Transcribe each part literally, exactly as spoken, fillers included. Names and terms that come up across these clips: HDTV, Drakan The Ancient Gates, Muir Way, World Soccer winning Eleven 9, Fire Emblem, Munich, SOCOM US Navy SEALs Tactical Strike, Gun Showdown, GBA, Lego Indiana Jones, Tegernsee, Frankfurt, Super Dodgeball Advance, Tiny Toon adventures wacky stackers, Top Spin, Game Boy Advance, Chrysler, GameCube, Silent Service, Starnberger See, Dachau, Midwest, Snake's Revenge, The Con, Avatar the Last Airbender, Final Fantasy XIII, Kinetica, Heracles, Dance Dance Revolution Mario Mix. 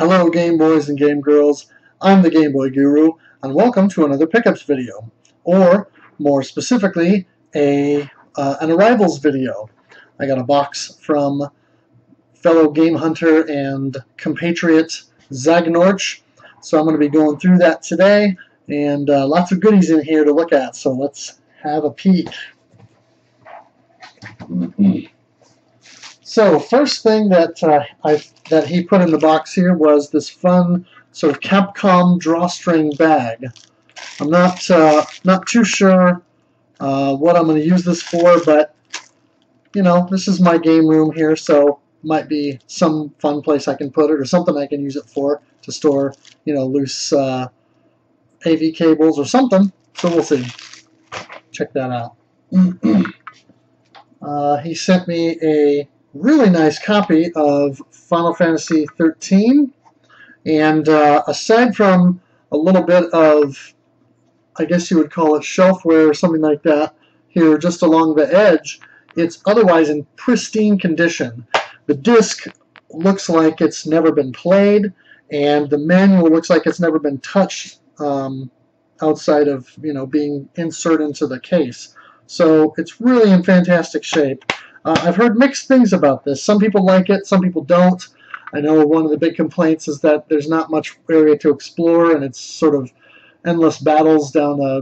Hello Game Boys and Game Girls, I'm the Game Boy Guru, and welcome to another Pickups video, or more specifically, a uh, an Arrivals video. I got a box from fellow game hunter and compatriot Zagnorch, so I'm going to be going through that today, and uh, lots of goodies in here to look at, so let's have a peek. Mm-hmm. So first thing that uh, I that he put in the box here was this fun sort of Capcom drawstring bag. I'm not uh, not too sure uh, what I'm going to use this for, but you know, this is my game room here, so might be some fun place I can put it, or something I can use it for to store, you know, loose uh, A V cables or something. So we'll see. Check that out. uh, he sent me a really nice copy of Final Fantasy thirteen, and uh, aside from a little bit of, I guess you would call it shelfware or something like that here just along the edge, it's otherwise in pristine condition. The disc looks like it's never been played, and the manual looks like it's never been touched um, outside of, you know, being inserted into the case. So it's really in fantastic shape. Uh, I've heard mixed things about this. Some people like it, some people don't. I know one of the big complaints is that there's not much area to explore, and it's sort of endless battles down a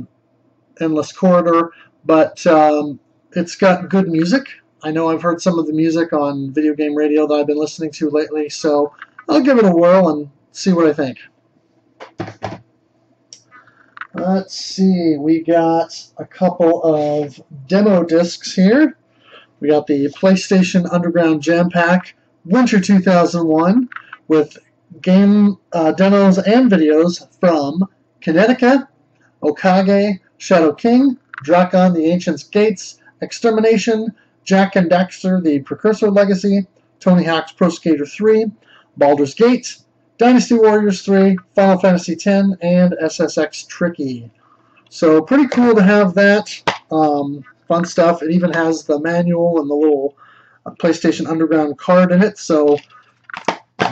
endless corridor. But um, it's got good music. I know I've heard some of the music on video game radio that I've been listening to lately, so I'll give it a whirl and see what I think. Let's see, we got a couple of demo discs here. We got the PlayStation Underground Jam Pack, Winter two thousand one, with game uh, demos and videos from Kinetica, Okage, Shadow King, Drakan The Ancient Gates, Extermination, Jak and Daxter The Precursor Legacy, Tony Hawk's Pro Skater three, Baldur's Gate, Dynasty Warriors three, Final Fantasy X, and S S X Tricky. So pretty cool to have that. Um, Fun stuff. It even has the manual and the little uh, PlayStation Underground card in it, so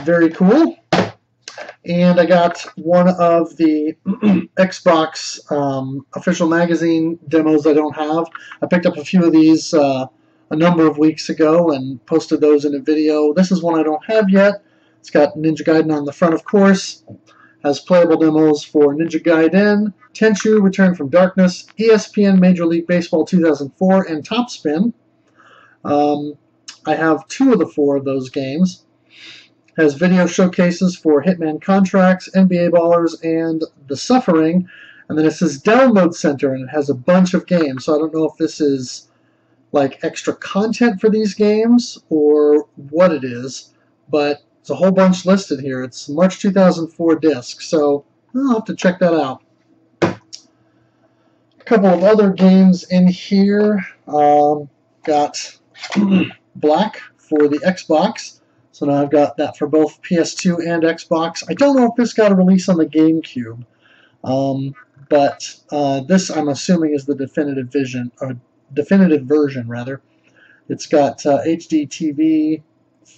very cool. And I got one of the Xbox um, official magazine demos I don't have. I picked up a few of these uh, a number of weeks ago and posted those in a video. This is one I don't have yet. It's got Ninja Gaiden on the front, of course. Has playable demos for Ninja Gaiden, Tenchu Return from Darkness, E S P N Major League Baseball two thousand four, and Top Spin. Um, I have two of the four of those games. Has video showcases for Hitman Contracts, N B A Ballers, and The Suffering. And then it says Download Center, and it has a bunch of games. So I don't know if this is like extra content for these games or what it is, but it's a whole bunch listed here. It's March two thousand four disc, so I'll have to check that out. A couple of other games in here. Um, got Black for the Xbox, so now I've got that for both P S two and Xbox. I don't know if this got a release on the GameCube, um, but uh, this I'm assuming is the definitive vision or definitive version rather. It's got uh, H D T V.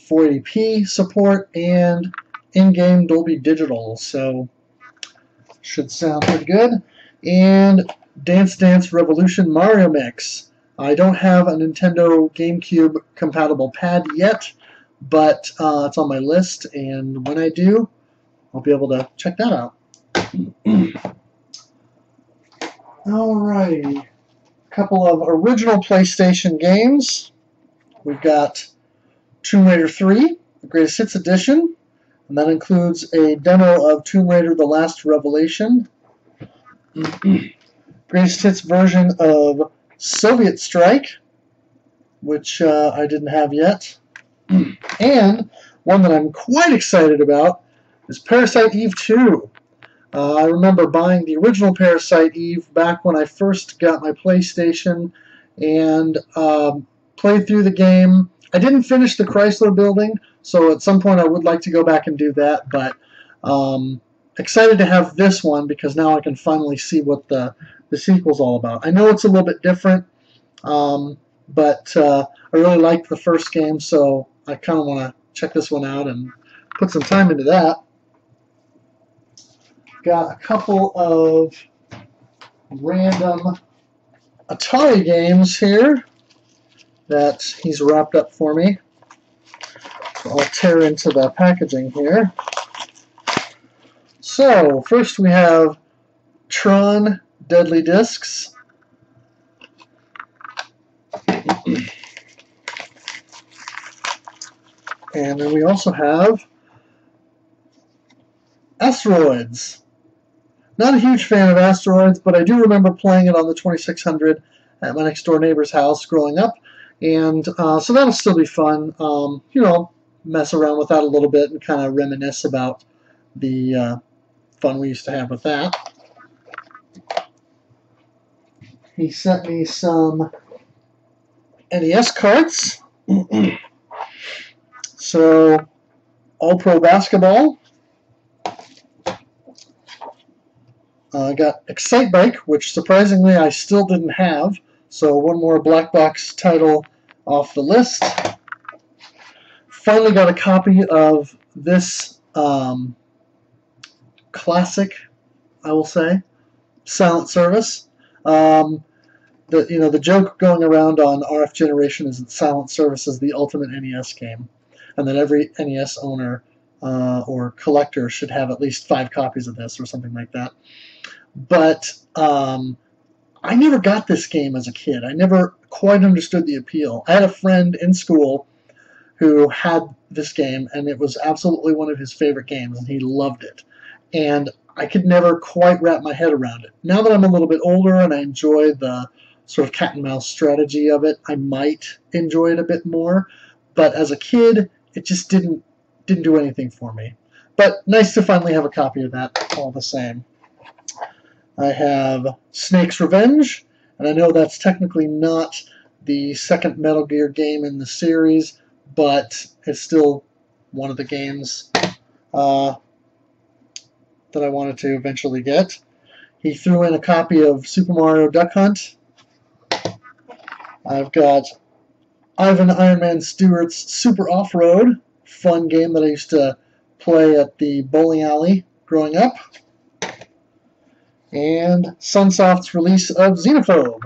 four eighty p support and in-game Dolby Digital, so should sound pretty good. And Dance Dance Revolution Mario Mix. I don't have a Nintendo GameCube compatible pad yet, but uh, it's on my list, and when I do, I'll be able to check that out. Alrighty, a couple of original PlayStation games. We've got Tomb Raider three, the Greatest Hits Edition, and that includes a demo of Tomb Raider The Last Revelation. Greatest Hits version of Soviet Strike, which uh, I didn't have yet. And one that I'm quite excited about is Parasite Eve two. Uh, I remember buying the original Parasite Eve back when I first got my PlayStation, and um, played through the game. I didn't finish the Chrysler building, so at some point I would like to go back and do that, but um, excited to have this one because now I can finally see what the, the sequel's all about. I know it's a little bit different, um, but uh, I really liked the first game, so I kind of want to check this one out and put some time into that. got a couple of random Atari games here that he's wrapped up for me. So I'll tear into the packaging here. So, first we have Tron Deadly Discs. And then we also have Asteroids. Not a huge fan of Asteroids, but I do remember playing it on the twenty-six hundred at my next door neighbor's house growing up. And uh, so that'll still be fun. Um, you know, mess around with that a little bit and kind of reminisce about the uh, fun we used to have with that. He sent me some N E S cards. So, All-Pro Basketball. I uh, got Excitebike, which surprisingly I still didn't have. So one more black box title off the list. Finally got a copy of this um, classic, I will say, Silent Service. Um, the, you know, the joke going around on R F Generation is that Silent Service is the ultimate N E S game, and that every N E S owner uh, or collector should have at least five copies of this or something like that. But um, I never got this game as a kid. I never quite understood the appeal. I had a friend in school who had this game, and it was absolutely one of his favorite games, and he loved it. And I could never quite wrap my head around it. Now that I'm a little bit older and I enjoy the sort of cat-and-mouse strategy of it, I might enjoy it a bit more. But as a kid, it just didn't, didn't do anything for me. But nice to finally have a copy of that all the same. I have Snake's Revenge, and I know that's technically not the second Metal Gear game in the series, but it's still one of the games uh, that I wanted to eventually get. He threw in a copy of Super Mario Duck Hunt. I've got Ivan Ironman Stewart's Super Off-Road, fun game that I used to play at the bowling alley growing up. And Sunsoft's release of Xenophobe.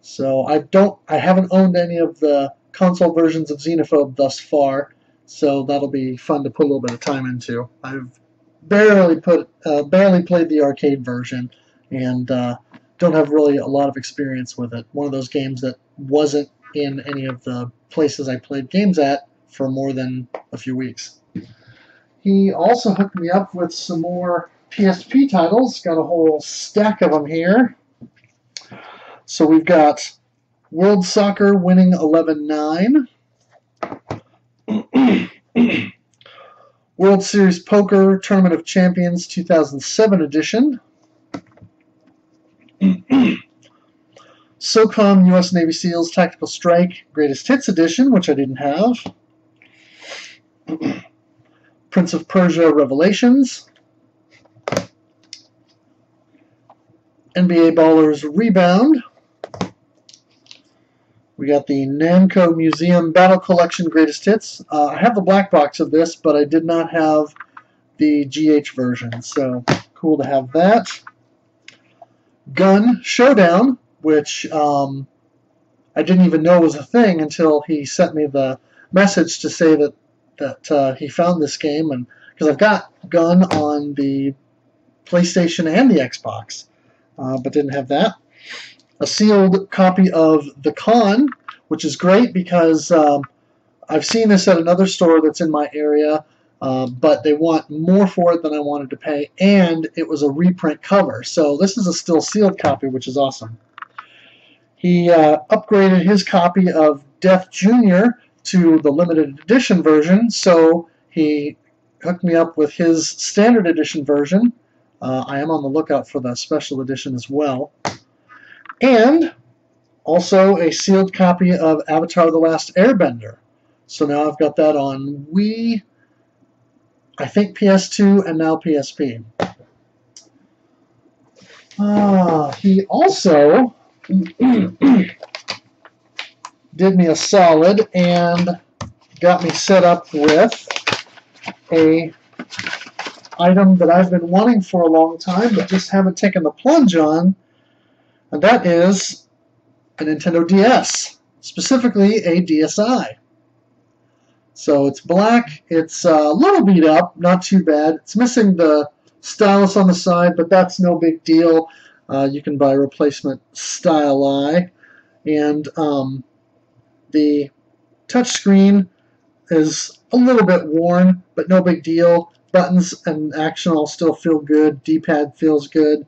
So I don't, I haven't owned any of the console versions of Xenophobe thus far, so that'll be fun to put a little bit of time into. I've barely put, uh, barely played the arcade version, and uh, don't have really a lot of experience with it. One of those games that wasn't in any of the places I played games at for more than a few weeks. He also hooked me up with some more P S P titles, got a whole stack of them here. So we've got World Soccer Winning eleven nine, World Series Poker Tournament of Champions two thousand seven edition, SOCOM U S Navy SEALs Tactical Strike Greatest Hits edition, which I didn't have, Prince of Persia Revelations, N B A Ballers Rebound. We got the Namco Museum Battle Collection Greatest Hits. Uh, I have the black box of this, but I did not have the G H version, so cool to have that. Gun Showdown, which um, I didn't even know was a thing until he sent me the message to say that, that uh, he found this game, and because I've got Gun on the PlayStation and the Xbox. Uh, but didn't have that. A sealed copy of The Con, which is great because um, I've seen this at another store that's in my area, uh, but they want more for it than I wanted to pay, and it was a reprint cover. So this is a still sealed copy, which is awesome. He uh, upgraded his copy of Death Junior to the limited edition version, so he hooked me up with his standard edition version. Uh, I am on the lookout for the special edition as well. And also a sealed copy of Avatar The Last Airbender. So now I've got that on Wii, I think P S two, and now P S P. Uh, he also did me a solid and got me set up with a item that I've been wanting for a long time but just haven't taken the plunge on, and that is a Nintendo D S, specifically a DSi. So it's black, it's a little beat up, not too bad. It's missing the stylus on the side, but that's no big deal. Uh, you can buy a replacement styli. And um, the touchscreen is a little bit worn, but no big deal. Buttons and action all still feel good. D-pad feels good,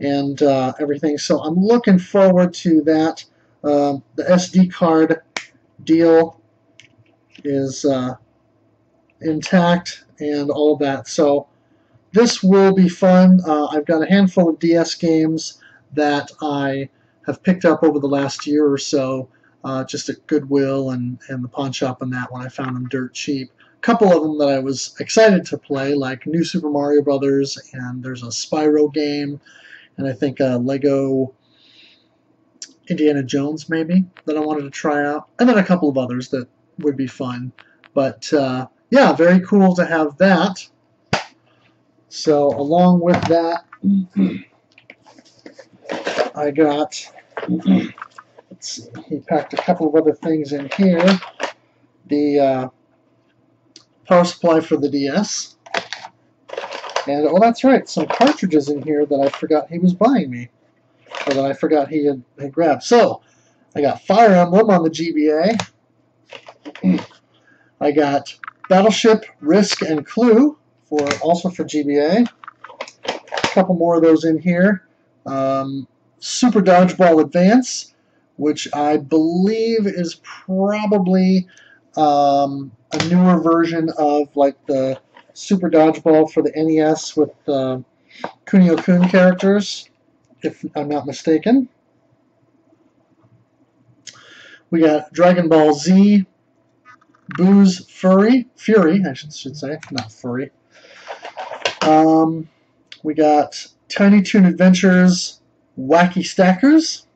and uh, everything. So I'm looking forward to that. Uh, the S D card deal is uh, intact and all of that. So this will be fun. Uh, I've got a handful of D S games that I have picked up over the last year or so, uh, just at Goodwill and, and the pawn shop and that when I found them dirt cheap. A couple of them that I was excited to play, like New Super Mario Brothers, and there's a Spyro game, and I think a Lego Indiana Jones maybe that I wanted to try out, and then a couple of others that would be fun. But uh, yeah, very cool to have that. So along with that, I got, let's see, he packed a couple of other things in here. The uh, power supply for the D S. And, oh, that's right, some cartridges in here that I forgot he was buying me. Or that I forgot he had, had grabbed. So, I got Fire Emblem on the G B A. I got Battleship, Risk, and Clue, for also for G B A. A couple more of those in here. Um, Super Dodgeball Advance, which I believe is probably um, a newer version of like the Super Dodgeball for the N E S with uh, Kunio-kun characters, if I'm not mistaken. We got Dragon Ball Z, Boo's Fury, Fury, I should, should say, not Fury. Um, we got Tiny Toon Adventures, Wacky Stackers.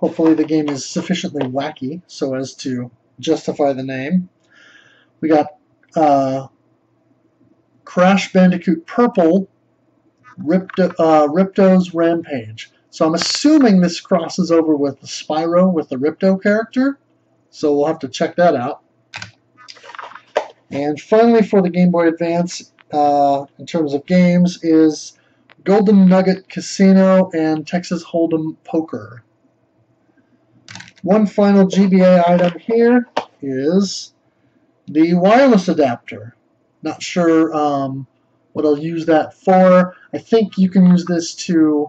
Hopefully the game is sufficiently wacky so as to justify the name. We got uh, Crash Bandicoot Purple, Ripto, uh, Ripto's Rampage. So I'm assuming this crosses over with Spyro with the Ripto character, so we'll have to check that out. And finally for the Game Boy Advance, uh, in terms of games, is Golden Nugget Casino and Texas Hold'em Poker. One final G B A item here is the wireless adapter. Not sure um, what I'll use that for. I think you can use this to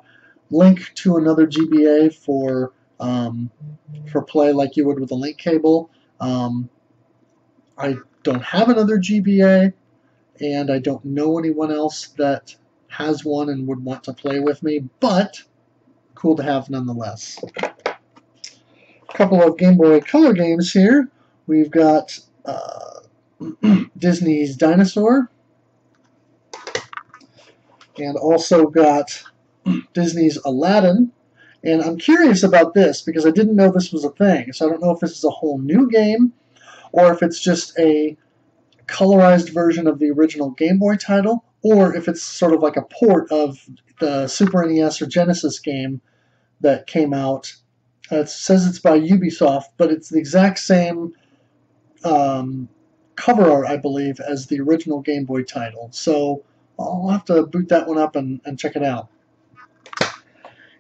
link to another G B A for um, for play like you would with a link cable. Um, I don't have another G B A, and I don't know anyone else that has one and would want to play with me, but cool to have nonetheless. A couple of Game Boy Color games here. We've got uh, Disney's Dinosaur, and also got Disney's Aladdin. And I'm curious about this because I didn't know this was a thing, so I don't know if this is a whole new game or if it's just a colorized version of the original Game Boy title, or if it's sort of like a port of the Super N E S or Genesis game that came out. Uh, it says it's by Ubisoft, but it's the exact same um, cover art, I believe, as the original Game Boy title. So I'll have to boot that one up and, and check it out.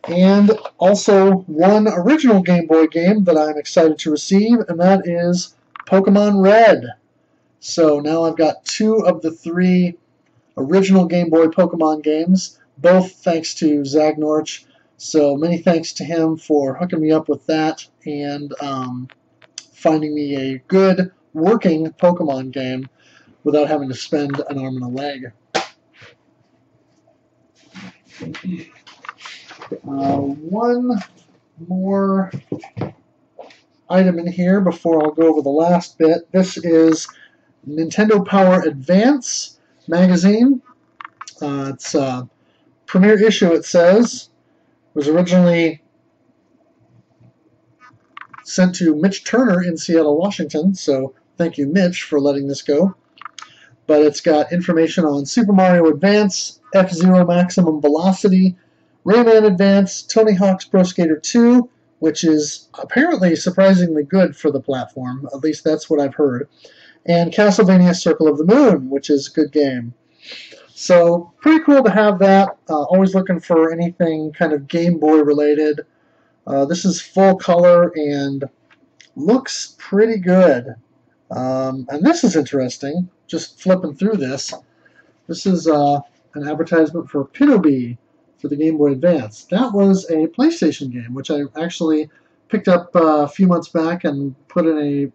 And also one original Game Boy game that I'm excited to receive, and that is Pokemon Red. So now I've got two of the three original Game Boy Pokemon games, both thanks to Zagnorch. So many thanks to him for hooking me up with that and um, finding me a good working Pokemon game without having to spend an arm and a leg. Uh, one more item in here before I'll go over the last bit. This is Nintendo Power Advance magazine. Uh, it's uh, premiere issue, it says. It was originally sent to Mitch Turner in Seattle, Washington, so thank you, Mitch, for letting this go. but it's got information on Super Mario Advance, F-Zero Maximum Velocity, Rayman Advance, Tony Hawk's Pro Skater two, which is apparently surprisingly good for the platform, at least that's what I've heard, and Castlevania Circle of the Moon, which is a good game. So, pretty cool to have that. Uh, always looking for anything kind of Game Boy related. Uh, this is full color and looks pretty good. Um, and this is interesting, just flipping through this. This is uh, an advertisement for Pinobee for the Game Boy Advance. That was a PlayStation game, which I actually picked up uh, a few months back and put in a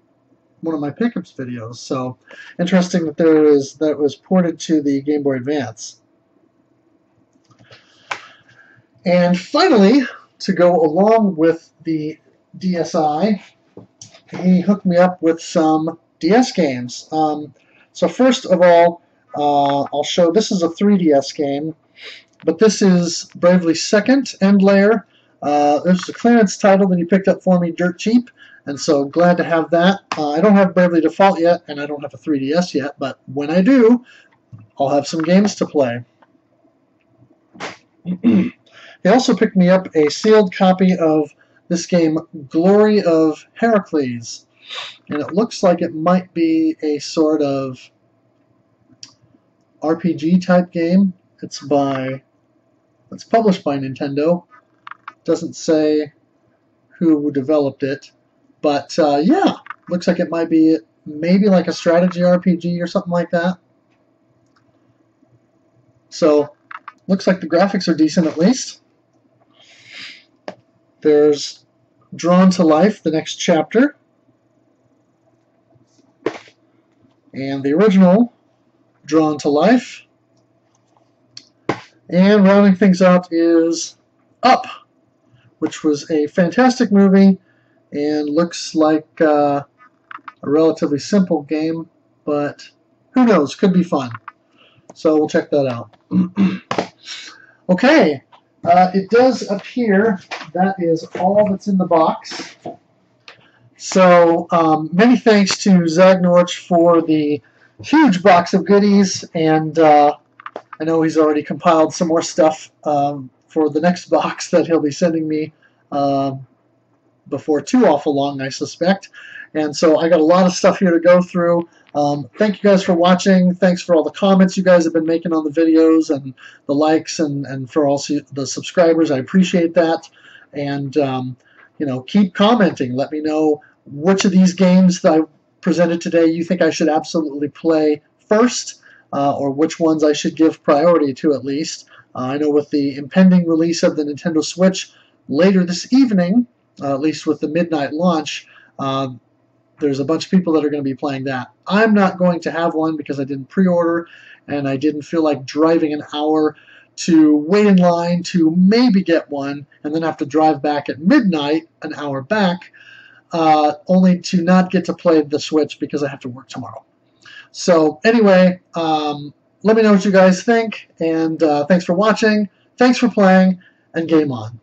one of my pickups videos. So interesting that there is that was ported to the Game Boy Advance. And finally, to go along with the DSi, he hooked me up with some D S games. Um, so first of all, uh, I'll show, this is a three D S game, but this is Bravely Second, End Layer. Uh, this is a clearance title that you picked up for me dirt cheap, and so glad to have that. Uh, I don't have Bravely Default yet, and I don't have a three D S yet, but when I do, I'll have some games to play. He also picked me up a sealed copy of this game, Glory of Heracles, and it looks like it might be a sort of R P G type game. It's by, it's published by Nintendo. Doesn't say who developed it, but uh, yeah, looks like it might be maybe like a strategy R P G or something like that. So, looks like the graphics are decent at least. There's Drawn to Life, the next chapter, and the original Drawn to Life. And rounding things out is Up, which was a fantastic movie and looks like uh, a relatively simple game, but who knows, could be fun. So we'll check that out. Okay, uh, it does appear that is all that's in the box. So um, many thanks to Zagnorch for the huge box of goodies, and uh, I know he's already compiled some more stuff um, for the next box that he'll be sending me uh, before too awful long, I suspect. And so I got a lot of stuff here to go through. Um, thank you guys for watching. Thanks for all the comments you guys have been making on the videos and the likes, and, and for all the subscribers. I appreciate that. And, um, you know, keep commenting. Let me know which of these games that I presented today you think I should absolutely play first, uh, or which ones I should give priority to at least. Uh, I know with the impending release of the Nintendo Switch later this evening, uh, at least with the midnight launch, uh, there's a bunch of people that are going to be playing that. I'm not going to have one because I didn't pre-order, and I didn't feel like driving an hour to wait in line to maybe get one, and then have to drive back at midnight, an hour back, uh, only to not get to play the Switch because I have to work tomorrow. So anyway, um, let me know what you guys think, and uh, thanks for watching, thanks for playing, and game on.